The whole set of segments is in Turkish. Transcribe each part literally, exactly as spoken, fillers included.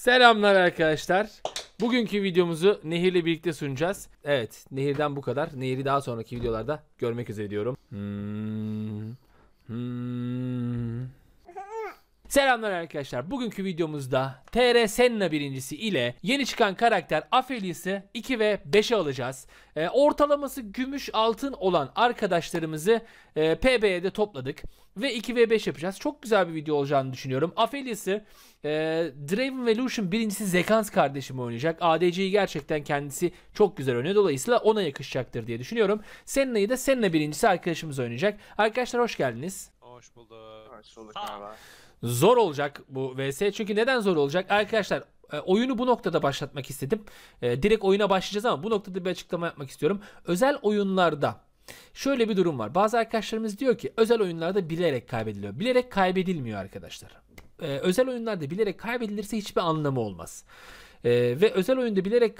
Selamlar arkadaşlar. Bugünkü videomuzu Nehir'le birlikte sunacağız. Evet, Nehir'den bu kadar. Nehir'i daha sonraki videolarda görmek üzere diyorum. Hmm. Hmm. Selamlar arkadaşlar. Bugünkü videomuzda T R Senna birincisi ile yeni çıkan karakter Aphelios'ı iki ve beşe alacağız. E, ortalaması gümüş altın olan arkadaşlarımızı e, P B'ye de topladık. Ve iki ve beş yapacağız. Çok güzel bir video olacağını düşünüyorum. Aphelios'ı e, Draven ve Lucian birincisi Zekanz kardeşim oynayacak. A D C'yi gerçekten kendisi çok güzel oynuyor. Dolayısıyla ona yakışacaktır diye düşünüyorum. Senna'yı da Senna birincisi arkadaşımız oynayacak. Arkadaşlar hoş geldiniz. Hoş bulduk. Hoş bulduk. Merhaba. Zor olacak bu vs. Çünkü neden zor olacak? Arkadaşlar oyunu bu noktada başlatmak istedim. Direkt oyuna başlayacağız ama bu noktada bir açıklama yapmak istiyorum. Özel oyunlarda şöyle bir durum var. Bazı arkadaşlarımız diyor ki özel oyunlarda bilerek kaybediliyor. Bilerek kaybedilmiyor arkadaşlar. Özel oyunlarda bilerek kaybedilirse hiçbir anlamı olmaz. Ve özel oyunda bilerek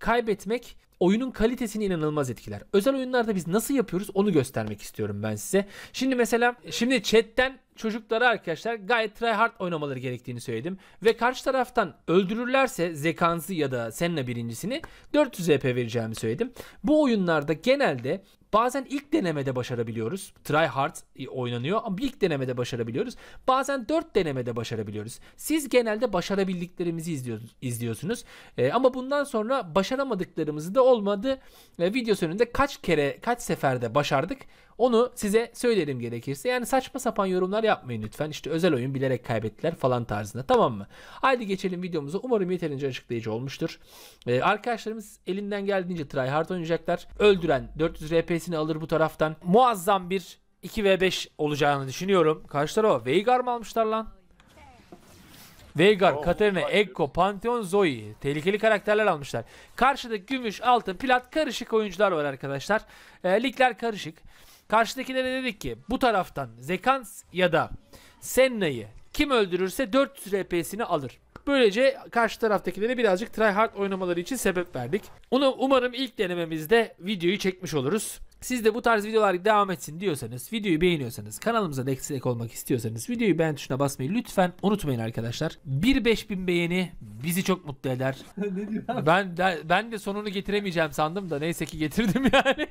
kaybetmek oyunun kalitesini inanılmaz etkiler. Özel oyunlarda biz nasıl yapıyoruz onu göstermek istiyorum ben size. Şimdi mesela şimdi chatten çocuklara arkadaşlar gayet try hard oynamaları gerektiğini söyledim. Ve karşı taraftan öldürürlerse Zekanz'ı ya da Senna birincisini dört yüz E P vereceğimi söyledim. Bu oyunlarda genelde bazen ilk denemede başarabiliyoruz. Try hard oynanıyor ama ilk denemede başarabiliyoruz. Bazen dört denemede başarabiliyoruz. Siz genelde başarabildiklerimizi izliyorsunuz. Ee, ama bundan sonra başaramadıklarımızı da olmadı. Ee, video sonunda kaç kere kaç seferde başardık onu size söylerim gerekirse. Yani saçma sapan yorumlar yapmayın lütfen. İşte özel oyun bilerek kaybettiler falan tarzında, tamam mı? Haydi geçelim videomuza. Umarım yeterince açıklayıcı olmuştur. Ee, arkadaşlarımız elinden geldiğince try hard oynayacaklar. Öldüren dört yüz R P alır bu taraftan. Muazzam bir iki ve beş olacağını düşünüyorum. Kaç tarafa? Veigar mı almışlar lan? Veigar, oh, Katarina, Ekko, Pantheon, Zoe. Tehlikeli karakterler almışlar. Karşıda gümüş, altın, plat karışık oyuncular var arkadaşlar. E, ligler karışık. Karşıdakilere dedik ki bu taraftan Zekanz ya da Senna'yı kim öldürürse dört yüz R P'sini alır. Böylece karşı taraftakilere birazcık try hard oynamaları için sebep verdik. Onu umarım ilk denememizde videoyu çekmiş oluruz. Siz de bu tarz videolar devam etsin diyorsanız, videoyu beğeniyorsanız, kanalımıza destek olmak istiyorsanız videoyu beğen tuşuna basmayı lütfen unutmayın arkadaşlar. bir beş bin beğeni bizi çok mutlu eder. ben de, ben de sonunu getiremeyeceğim sandım da neyse ki getirdim yani.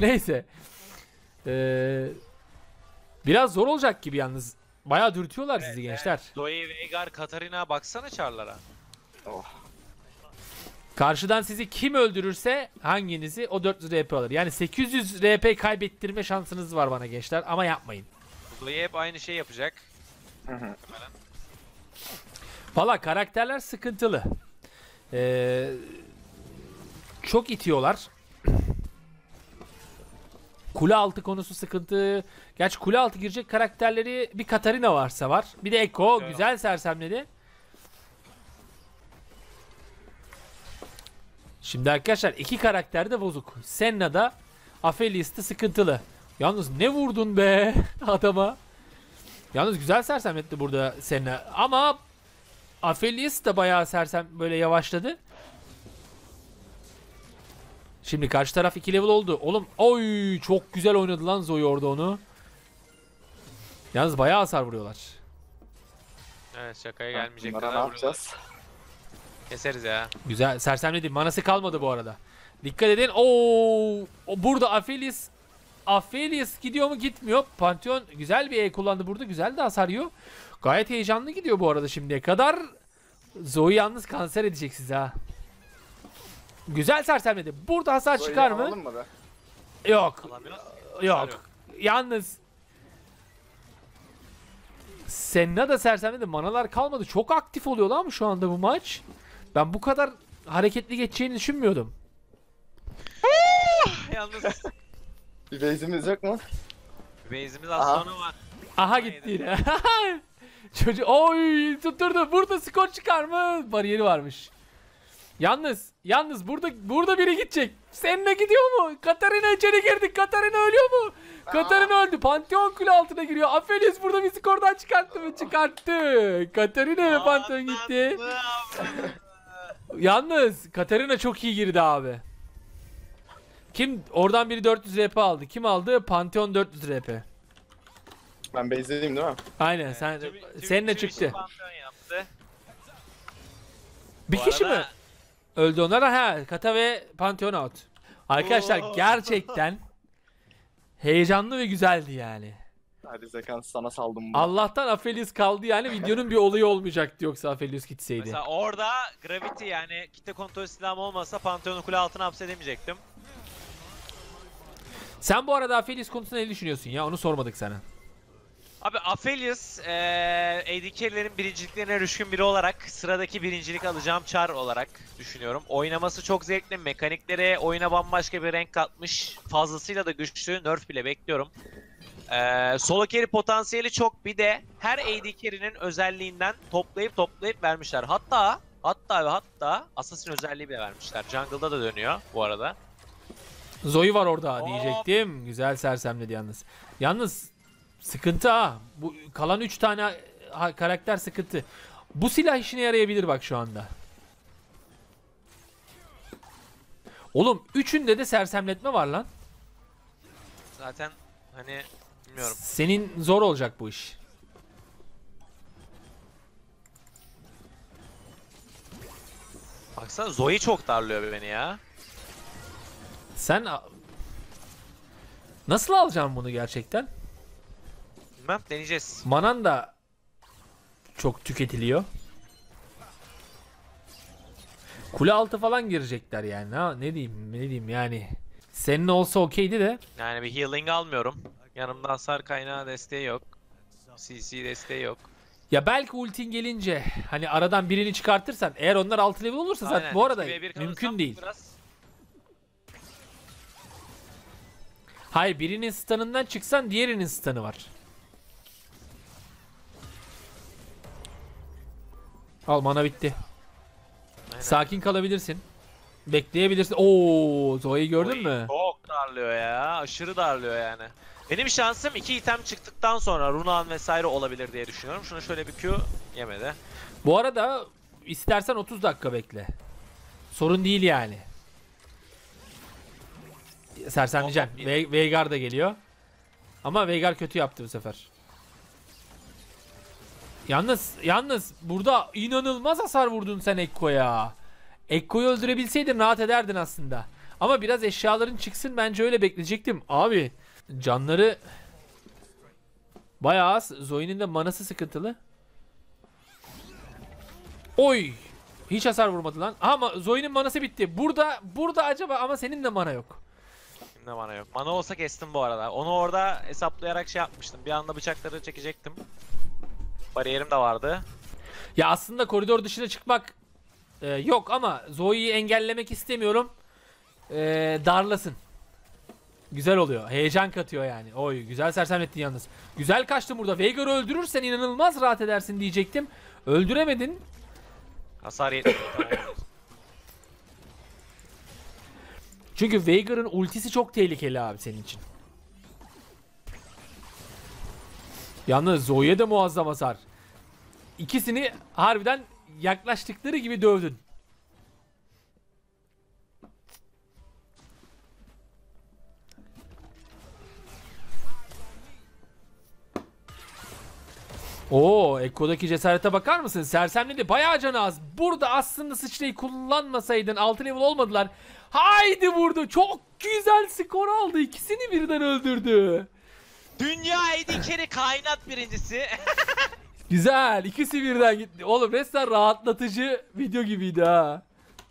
Neyse. Ee, biraz zor olacak gibi yalnız. Bayağı dürtüyorlar sizi, evet, gençler. Zoe, Veigar, Katarina, baksana çarlara. Oh. Karşıdan sizi kim öldürürse hanginizi o dört yüz R P alır. Yani sekiz yüz R P kaybettirme şansınız var bana gençler ama yapmayın. Zoe hep aynı şey yapacak. Valla karakterler sıkıntılı. Ee, çok itiyorlar. Kule altı konusu sıkıntı. Gerçi kule altı girecek karakterleri bir Katarina varsa var. Bir de Ekko güzel, güzel sersemledi. Şimdi arkadaşlar iki karakter de bozuk. Senna da Aphelios'ta sıkıntılı. Yalnız ne vurdun be adama. Yalnız güzel sersemletti burada Senna. Ama Aphelios da bayağı sersem böyle yavaşladı. Şimdi karşı taraf iki level oldu. Oğlum oy çok güzel oynadı lan Zoe orada onu. Yalnız bayağı hasar vuruyorlar. Evet, şakaya gelmeyecek kadar yapacağız. Keseriz ya. Güzel sersemledi. Manası kalmadı bu arada. Dikkat edin. Oo, burada Aphelios Aphelios gidiyor mu gitmiyor. Pantheon güzel bir E kullandı burada. Güzel de hasar yiyor. Gayet heyecanlı gidiyor bu arada şimdiye kadar. Zoe yalnız kanser edecek sizi ha. Güzel sersemledi. Burada hasar Zoe'yi çıkar mı? mı yok. Yok. yok. Yalnız Senna da sersemledi. Manalar kalmadı. Çok aktif oluyor lan şu anda bu maç. Ben bu kadar hareketli geçeceğini düşünmüyordum. Yalnız bir base'imiz yok mu? Bir base'imiz az sonra var. Aha gitti yine. Çocuğu oy tutturdu. Burada skor çıkar mı? Bariyeri varmış. Yalnız, yalnız burada burada biri gidecek. Senna gidiyor mu? Katarina içeri girdi. Katarina ölüyor mu? Aa. Katarina öldü. Pantheon kule altına giriyor. Aphelios burada bir skordan çıkarttı mı? Çıkarttı. Katarina ve Pantheon gitti. Yalnız Katarina çok iyi girdi abi. Kim? Oradan biri dört yüz R P aldı. Kim aldı? Pantheon dört yüz R P. Ben base'liyim değil mi? Aynen. Sen, ee, Senna çıktı. Bir bu kişi arada... mi? Öldü onlara. Ha, Kata ve Pantheon out. Arkadaşlar oo, gerçekten heyecanlı ve güzeldi yani. Hadi Zekanz sana saldım bunu. Allah'tan Aphelios kaldı yani, videonun bir olayı olmayacaktı yoksa Aphelios gitseydi. Mesela orada Gravity yani kitle kontrol silahım olmasa Pantheon'u kule altına hapsedemeyecektim. Sen bu arada Aphelios konusunda ne düşünüyorsun ya? Onu sormadık sana. Abi Aphelios, ee, A D Carry'lerin birinciliklerine düşkün biri olarak sıradaki birincilik alacağım Char olarak düşünüyorum. Oynaması çok zevkli, mekaniklere oyuna bambaşka bir renk katmış, fazlasıyla da güçlü, nerf bile bekliyorum. Ee, solo carry potansiyeli çok, bir de her A D Carry'nin özelliğinden toplayıp toplayıp vermişler. Hatta, hatta ve hatta Assassin özelliği bile vermişler. Jungle'da da dönüyor bu arada. Zoe var orada diyecektim. Güzel sersemledi yalnız. Yalnız sıkıntı ha. Bu kalan üç tane ha, karakter sıkıntı. Bu silah işine yarayabilir bak şu anda. Oğlum üçünde de sersemletme var lan. Zaten hani bilmiyorum. Senin zor olacak bu iş. Baksana Zoe çok darlıyor beni ya. Sen nasıl alacaksın bunu gerçekten? Bilmem, deneyeceğiz. Manan da çok tüketiliyor. Kule altı falan girecekler yani. Ha, ne diyeyim, ne diyeyim yani. Senin olsa okeydi de. Yani bir healing almıyorum. Yanımda hasar kaynağı desteği yok. C C desteği yok. Ya belki ultin gelince hani aradan birini çıkartırsan, eğer onlar altı level olursa aynen, zaten bu arada mümkün değil. Biraz... Hayır, birinin stun'ından çıksan diğerinin stun'ı var. Al, mana bitti. Aynen. Sakin kalabilirsin. Bekleyebilirsin. Oo, Zoe'yi gördün Oy, mü? Çok darlıyor ya. Aşırı darlıyor yani. Benim şansım iki item çıktıktan sonra Runan vesaire olabilir diye düşünüyorum. Şunu şöyle bir Q yemedi. Bu arada istersen otuz dakika bekle. Sorun değil yani. Sersemleyeceğim. Ve Veigar da geliyor. Ama Veigar kötü yaptı bu sefer. Yalnız yalnız burada inanılmaz hasar vurdun sen Ekko'ya. Ekko'yu öldürebilseydin rahat ederdin aslında. Ama biraz eşyaların çıksın, bence öyle bekleyecektim. Abi canları bayağı az. Zoe'nin de manası sıkıntılı. Oy! Hiç hasar vurmadı lan. Ama Zoe'nin manası bitti. Burada burada acaba, ama senin de mana yok. Ne mana yok. Mana olsa kestim bu arada. Onu orada hesaplayarak şey yapmıştım. Bir anda bıçakları çekecektim. Bariyerim de vardı. Ya aslında koridor dışına çıkmak e, yok ama Zoe'yi engellemek istemiyorum. E, darlasın. Güzel oluyor. Heyecan katıyor yani. Oy, güzel sersemlettin yalnız. Güzel kaçtın burada. Veigar'ı öldürürsen inanılmaz rahat edersin diyecektim. Öldüremedin. Hasar yetmedi. Çünkü Veigar'ın ultisi çok tehlikeli abi senin için. Yalnız Zoe'ye de muazzam hasar. İkisini harbiden yaklaştıkları gibi dövdün. Oo, Ekko'daki cesarete bakar mısın? Sersemledi, bayağı canı az. Burada aslında sıçrayı kullanmasaydın altı level olmadılar. Haydi vurdu. Çok güzel skor aldı. İkisini birden öldürdü. Dünya A D Carry kainat birincisi. Güzel. İkisi birden gitti. Oğlum resmen rahatlatıcı video gibiydi ha.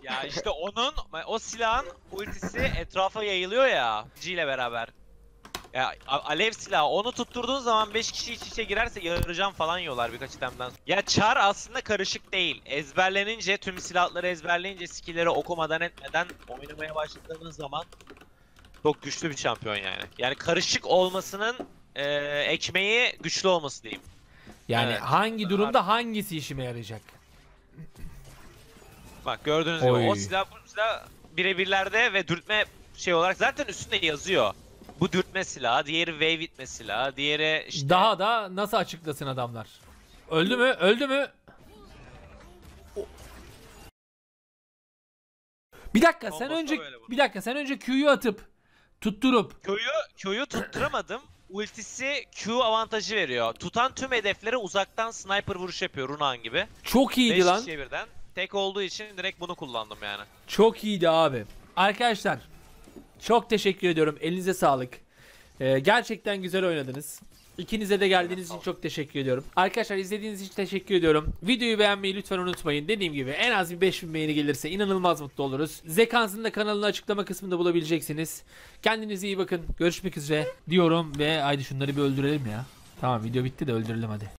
Ya işte onun, o silahın ultisi etrafa yayılıyor ya. G ile beraber. Ya alev silahı, onu tutturduğun zaman beş kişi iç içe girerse yarıcan falan yiyorlar birkaç itemden sonra. Ya Char aslında karışık değil. Ezberlenince, tüm silahları ezberleyince, skill'leri okumadan etmeden oynamaya başladığınız zaman çok güçlü bir şampiyon yani. Yani karışık olmasının e, ekmeği güçlü olması diyeyim. Yani evet, hangi durumda hangisi işime yarayacak? Bak gördüğünüz Oy. gibi o silah bu silah birebirlerde ve dürtme şey olarak zaten üstünde yazıyor. Bu dürtme silahı, diğeri wave itme silahı, diğeri işte... Daha da nasıl açıklasın adamlar? Öldü mü? Öldü mü? Bir dakika Olmaz sen önce bir dakika sen önce Q'yu atıp tutturup Q'yu Q'yu tutturamadım. Ultisi Q avantajı veriyor. Tutan tüm hedeflere uzaktan sniper vuruş yapıyor Runan gibi. Çok iyiydi lan. Beş kişiye birden. Tek olduğu için direkt bunu kullandım yani. Çok iyiydi abi. Arkadaşlar çok teşekkür ediyorum. Elinize sağlık. Ee, gerçekten güzel oynadınız. İkinize de geldiğiniz için çok teşekkür ediyorum. Arkadaşlar izlediğiniz için teşekkür ediyorum. Videoyu beğenmeyi lütfen unutmayın. Dediğim gibi en az bir beş bin beğeni gelirse inanılmaz mutlu oluruz. Zekanz'ın da kanalını açıklama kısmında bulabileceksiniz. Kendinize iyi bakın. Görüşmek üzere diyorum ve haydi şunları bir öldürelim ya. Tamam video bitti de öldürelim hadi.